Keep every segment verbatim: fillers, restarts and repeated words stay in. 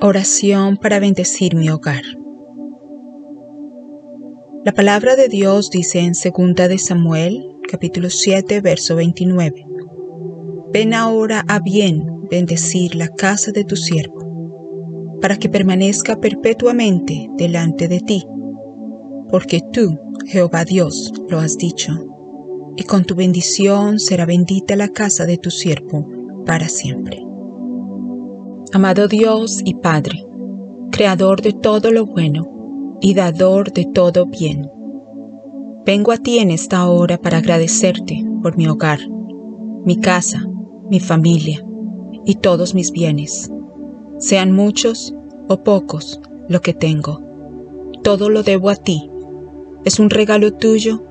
Oración para bendecir mi hogar. La palabra de Dios dice en segunda de Samuel, capítulo siete, verso veintinueve. Ven ahora a bien bendecir la casa de tu siervo, para que permanezca perpetuamente delante de ti, porque tú, Jehová Dios, lo has dicho, y con tu bendición será bendita la casa de tu siervo para siempre. Amado Dios y Padre, Creador de todo lo bueno y dador de todo bien, vengo a ti en esta hora para agradecerte por mi hogar, mi casa, mi familia y todos mis bienes, sean muchos o pocos lo que tengo. Todo lo debo a ti, es un regalo tuyo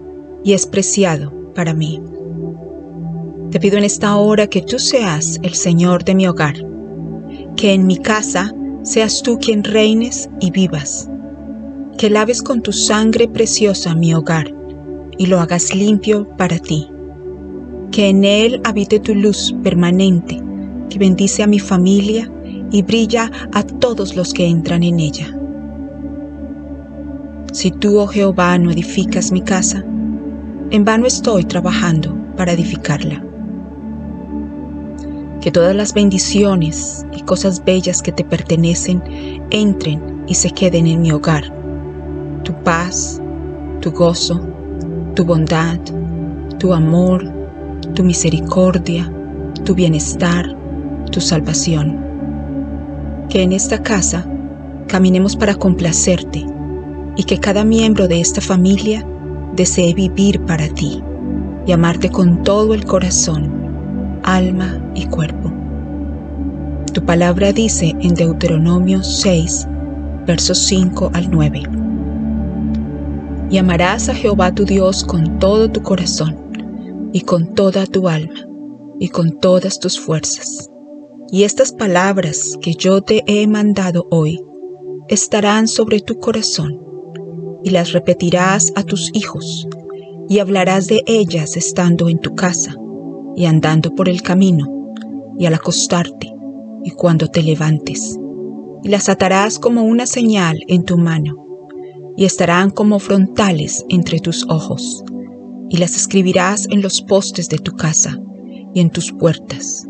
y es preciado para mí. Te pido en esta hora que tú seas el Señor de mi hogar, que en mi casa seas tú quien reines y vivas, que laves con tu sangre preciosa mi hogar y lo hagas limpio para ti, que en él habite tu luz permanente, que bendice a mi familia y brilla a todos los que entran en ella. Si tú, oh Jehová, no edificas mi casa, en vano estoy trabajando para edificarla. Que todas las bendiciones y cosas bellas que te pertenecen entren y se queden en mi hogar. Tu paz, tu gozo, tu bondad, tu amor, tu misericordia, tu bienestar, tu salvación. Que en esta casa caminemos para complacerte y que cada miembro de esta familia desee vivir para ti y amarte con todo el corazón, alma y cuerpo. Tu palabra dice en Deuteronomio seis, versos cinco al nueve. Y amarás a Jehová tu Dios con todo tu corazón, y con toda tu alma, y con todas tus fuerzas. Y estas palabras que yo te he mandado hoy estarán sobre tu corazón, y las repetirás a tus hijos, y hablarás de ellas estando en tu casa, y andando por el camino, y al acostarte, y cuando te levantes, y las atarás como una señal en tu mano, y estarán como frontales entre tus ojos, y las escribirás en los postes de tu casa, y en tus puertas.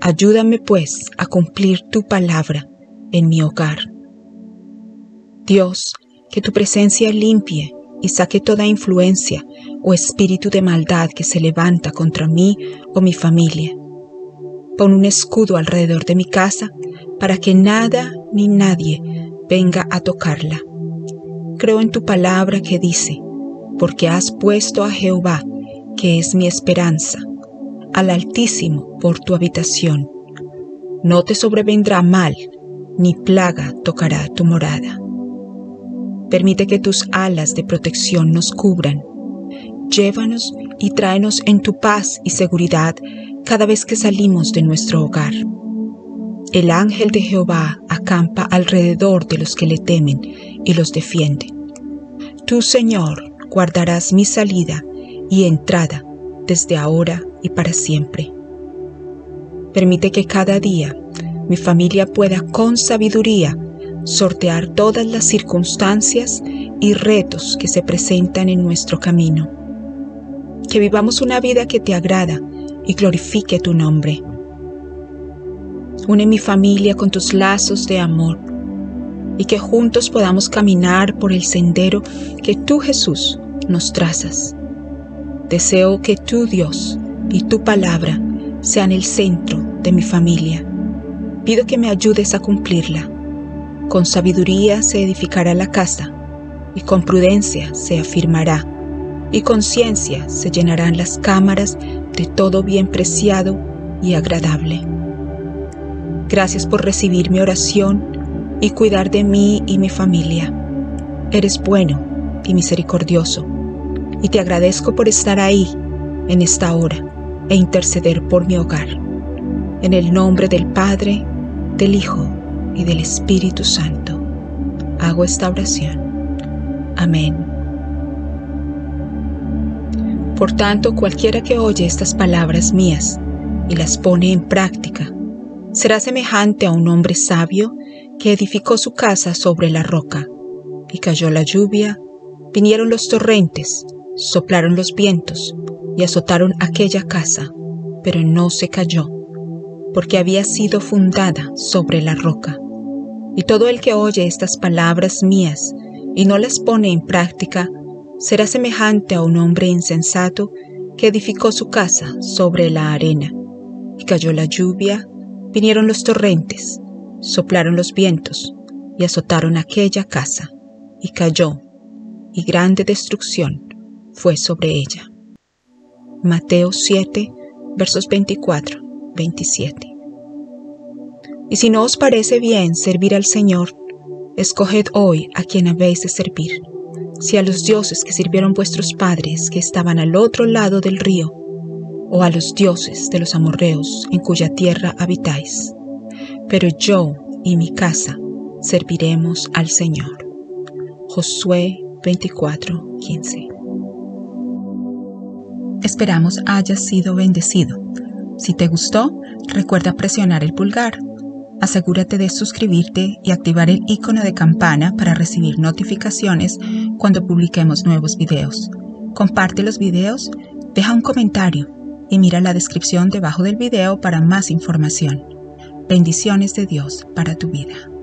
Ayúdame pues a cumplir tu palabra en mi hogar. Dios, que tu presencia limpie y saque toda influencia o espíritu de maldad que se levanta contra mí o mi familia. Pon un escudo alrededor de mi casa para que nada ni nadie venga a tocarla. Creo en tu palabra que dice, porque has puesto a Jehová, que es mi esperanza, al Altísimo por tu habitación. No te sobrevendrá mal, ni plaga tocará tu morada. Permite que tus alas de protección nos cubran. Llévanos y tráenos en tu paz y seguridad cada vez que salimos de nuestro hogar. El ángel de Jehová acampa alrededor de los que le temen y los defiende. Tú, Señor, guardarás mi salida y entrada desde ahora y para siempre. Permite que cada día mi familia pueda con sabiduría sortear todas las circunstancias y retos que se presentan en nuestro camino. Que vivamos una vida que te agrada y glorifique tu nombre. Une mi familia con tus lazos de amor y que juntos podamos caminar por el sendero que tú, Jesús, nos trazas. Deseo que tú, Dios, y tu palabra sean el centro de mi familia. Pido que me ayudes a cumplirla. Con sabiduría se edificará la casa, y con prudencia se afirmará, y con ciencia se llenarán las cámaras de todo bien preciado y agradable. Gracias por recibir mi oración y cuidar de mí y mi familia. Eres bueno y misericordioso, y te agradezco por estar ahí en esta hora e interceder por mi hogar. En el nombre del Padre, del Hijo y del Espíritu Santo, hago esta oración. Amén. Por tanto, cualquiera que oye estas palabras mías y las pone en práctica, será semejante a un hombre sabio que edificó su casa sobre la roca. Y cayó la lluvia, vinieron los torrentes, soplaron los vientos y azotaron aquella casa, pero no se cayó, porque había sido fundada sobre la roca. Y todo el que oye estas palabras mías y no las pone en práctica, será semejante a un hombre insensato que edificó su casa sobre la arena. Y cayó la lluvia, vinieron los torrentes, soplaron los vientos y azotaron aquella casa, y cayó, y grande destrucción fue sobre ella. Mateo siete, versos veinticuatro a veintisiete. Y si no os parece bien servir al Señor, escoged hoy a quien habéis de servir, si a los dioses que sirvieron vuestros padres que estaban al otro lado del río, o a los dioses de los amorreos en cuya tierra habitáis. Pero yo y mi casa serviremos al Señor. Josué veinticuatro, quince. Esperamos hayas sido bendecido. Si te gustó, recuerda presionar el pulgar. Asegúrate de suscribirte y activar el icono de campana para recibir notificaciones cuando publiquemos nuevos videos. Comparte los videos, deja un comentario y mira la descripción debajo del video para más información. Bendiciones de Dios para tu vida.